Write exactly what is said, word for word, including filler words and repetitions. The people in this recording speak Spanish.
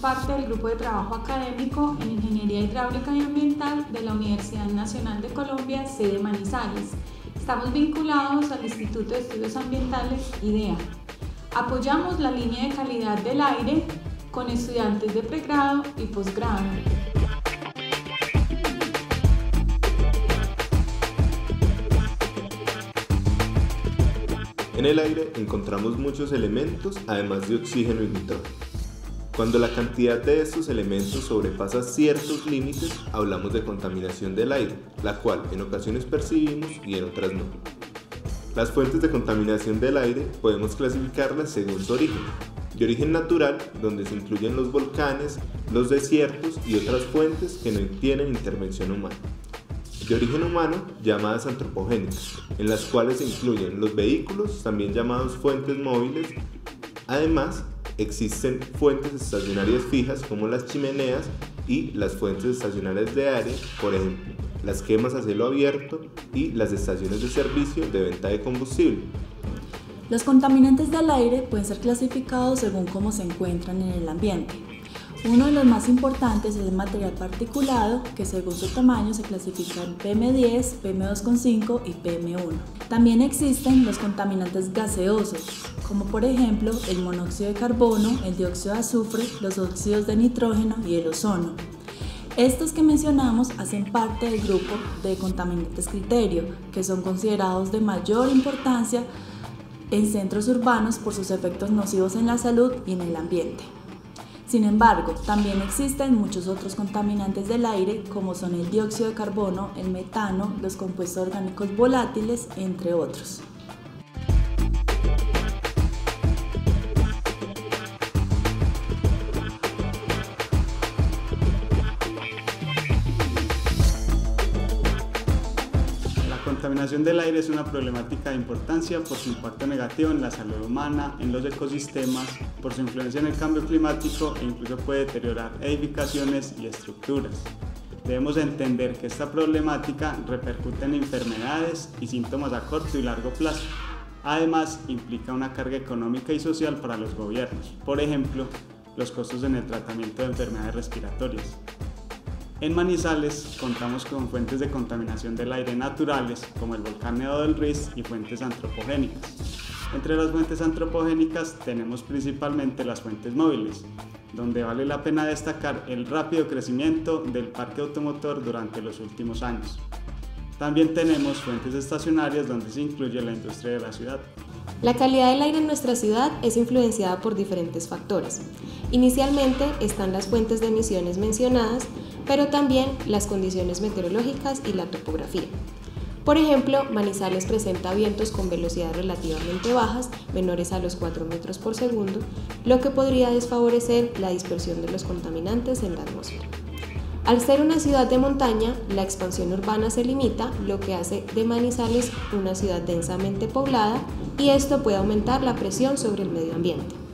parte del Grupo de Trabajo Académico en Ingeniería Hidráulica y Ambiental de la Universidad Nacional de Colombia, sede Manizales. Estamos vinculados al Instituto de Estudios Ambientales IDEA. Apoyamos la línea de calidad del aire con estudiantes de pregrado y posgrado. En el aire encontramos muchos elementos, además de oxígeno y nitrógeno. Cuando la cantidad de estos elementos sobrepasa ciertos límites, hablamos de contaminación del aire, la cual en ocasiones percibimos y en otras no. Las fuentes de contaminación del aire podemos clasificarlas según su origen. De origen natural, donde se incluyen los volcanes, los desiertos y otras fuentes que no tienen intervención humana. De origen humano, llamadas antropogénicas, en las cuales se incluyen los vehículos, también llamados fuentes móviles. Además, existen fuentes estacionarias fijas como las chimeneas y las fuentes estacionarias de aire, por ejemplo, las quemas a cielo abierto y las estaciones de servicio de venta de combustible. Los contaminantes del aire pueden ser clasificados según cómo se encuentran en el ambiente. Uno de los más importantes es el material particulado, que según su tamaño se clasifica en P M diez, P M dos punto cinco y P M uno. También existen los contaminantes gaseosos, como por ejemplo el monóxido de carbono, el dióxido de azufre, los óxidos de nitrógeno y el ozono. Estos que mencionamos hacen parte del grupo de contaminantes criterio, que son considerados de mayor importancia en centros urbanos por sus efectos nocivos en la salud y en el ambiente. Sin embargo, también existen muchos otros contaminantes del aire, como son el dióxido de carbono, el metano, los compuestos orgánicos volátiles, entre otros. La contaminación del aire es una problemática de importancia por su impacto negativo en la salud humana, en los ecosistemas, por su influencia en el cambio climático e incluso puede deteriorar edificaciones y estructuras. Debemos entender que esta problemática repercute en enfermedades y síntomas a corto y largo plazo. Además, implica una carga económica y social para los gobiernos, por ejemplo, los costos en el tratamiento de enfermedades respiratorias. En Manizales contamos con fuentes de contaminación del aire naturales, como el volcán Nevado del Ruiz, y fuentes antropogénicas. Entre las fuentes antropogénicas tenemos principalmente las fuentes móviles, donde vale la pena destacar el rápido crecimiento del parque automotor durante los últimos años. También tenemos fuentes estacionarias donde se incluye la industria de la ciudad. La calidad del aire en nuestra ciudad es influenciada por diferentes factores. Inicialmente están las fuentes de emisiones mencionadas, pero también las condiciones meteorológicas y la topografía. Por ejemplo, Manizales presenta vientos con velocidades relativamente bajas, menores a los cuatro metros por segundo, lo que podría desfavorecer la dispersión de los contaminantes en la atmósfera. Al ser una ciudad de montaña, la expansión urbana se limita, lo que hace de Manizales una ciudad densamente poblada, y esto puede aumentar la presión sobre el medio ambiente.